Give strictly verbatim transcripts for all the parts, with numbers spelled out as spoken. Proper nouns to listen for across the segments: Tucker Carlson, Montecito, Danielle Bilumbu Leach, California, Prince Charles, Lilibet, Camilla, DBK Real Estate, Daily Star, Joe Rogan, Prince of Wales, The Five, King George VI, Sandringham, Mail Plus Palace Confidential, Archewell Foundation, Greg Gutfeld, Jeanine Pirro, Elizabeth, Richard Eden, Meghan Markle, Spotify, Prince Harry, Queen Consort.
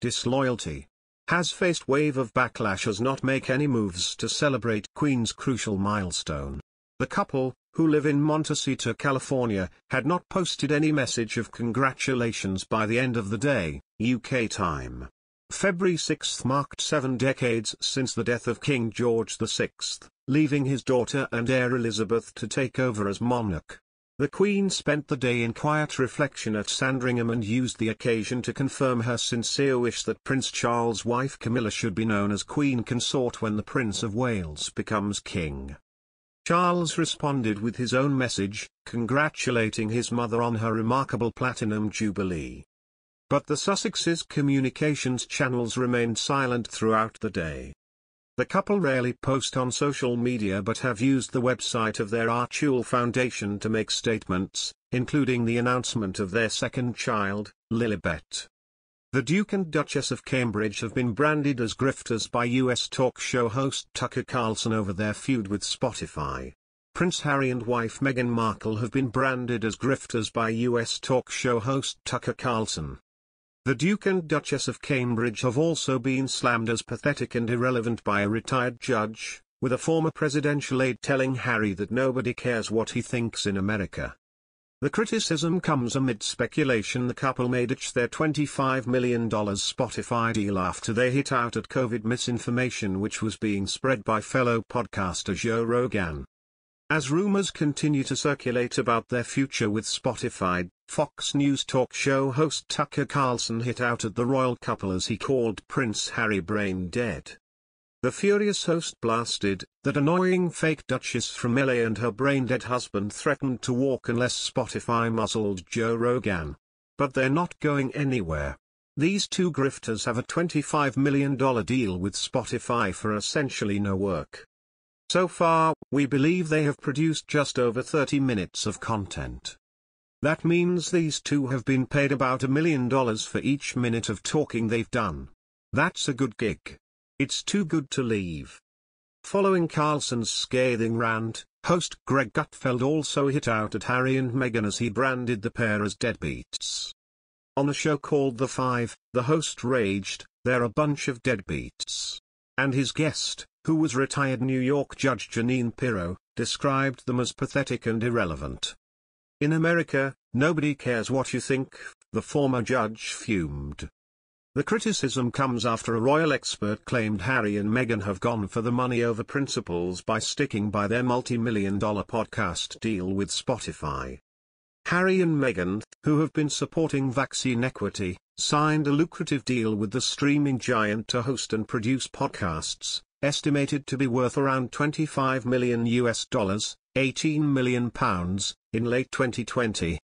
disloyalty. Has faced wave of backlash as not make any moves to celebrate Queen's crucial milestone. The couple, who live in Montecito, California, had not posted any message of congratulations by the end of the day, U K time. February sixth marked seven decades since the death of King George the sixth, leaving his daughter and heir Elizabeth to take over as monarch. The Queen spent the day in quiet reflection at Sandringham and used the occasion to confirm her sincere wish that Prince Charles' wife Camilla should be known as Queen Consort when the Prince of Wales becomes king. Charles responded with his own message, congratulating his mother on her remarkable platinum jubilee. But the Sussexes' communications channels remained silent throughout the day. The couple rarely post on social media but have used the website of their Archewell Foundation to make statements, including the announcement of their second child, Lilibet. The Duke and Duchess of Cambridge have been branded as grifters by U S talk show host Tucker Carlson over their feud with Spotify. Prince Harry and wife Meghan Markle have been branded as grifters by U S talk show host Tucker Carlson. The Duke and Duchess of Cambridge have also been slammed as pathetic and irrelevant by a retired judge, with a former presidential aide telling Harry that nobody cares what he thinks in America. The criticism comes amid speculation the couple may ditch their twenty-five million dollar Spotify deal after they hit out at COVID misinformation which was being spread by fellow podcaster Joe Rogan. As rumors continue to circulate about their future with Spotify, Fox News talk show host Tucker Carlson hit out at the royal couple as he called Prince Harry brain dead. The furious host blasted, that annoying fake duchess from L A and her brain dead husband threatened to walk unless Spotify muzzled Joe Rogan. But they're not going anywhere. These two grifters have a twenty-five million dollar deal with Spotify for essentially no work. So far, we believe they have produced just over thirty minutes of content. That means these two have been paid about a million dollars for each minute of talking they've done. That's a good gig. It's too good to leave. Following Carlson's scathing rant, host Greg Gutfeld also hit out at Harry and Meghan as he branded the pair as deadbeats. On a show called The Five, the host raged, "They're a bunch of deadbeats." And his guest, who was retired New York Judge Jeanine Pirro, described them as pathetic and irrelevant. "In America, nobody cares what you think," the former judge fumed. The criticism comes after a royal expert claimed Harry and Meghan have gone for the money over principles by sticking by their multi-million dollar podcast deal with Spotify. Harry and Meghan, who have been supporting vaccine equity, signed a lucrative deal with the streaming giant to host and produce podcasts, estimated to be worth around twenty-five million U S dollars, eighteen million pounds, in late twenty twenty.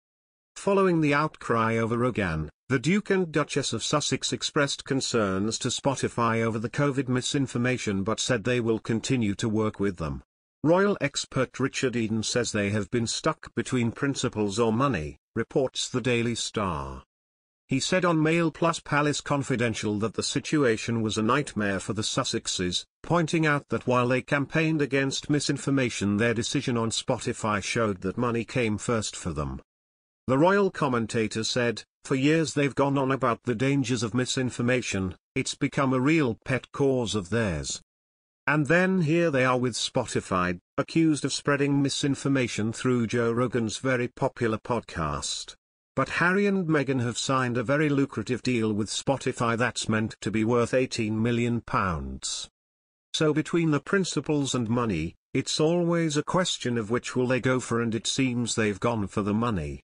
Following the outcry over Rogan, the Duke and Duchess of Sussex expressed concerns to Spotify over the COVID misinformation but said they will continue to work with them. Royal expert Richard Eden says they have been stuck between principles or money, reports the Daily Star. He said on Mail Plus Palace Confidential that the situation was a nightmare for the Sussexes, pointing out that while they campaigned against misinformation, their decision on Spotify showed that money came first for them. The royal commentator said, "For years they've gone on about the dangers of misinformation, it's become a real pet cause of theirs. And then here they are with Spotify, accused of spreading misinformation through Joe Rogan's very popular podcast." But Harry and Meghan have signed a very lucrative deal with Spotify that's meant to be worth eighteen million pounds. So between the principles and money, it's always a question of which will they go for, and it seems they've gone for the money.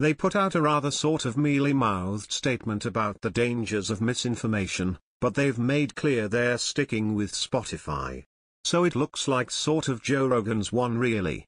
They put out a rather sort of mealy-mouthed statement about the dangers of misinformation, but they've made clear they're sticking with Spotify. So it looks like sort of Joe Rogan's one really.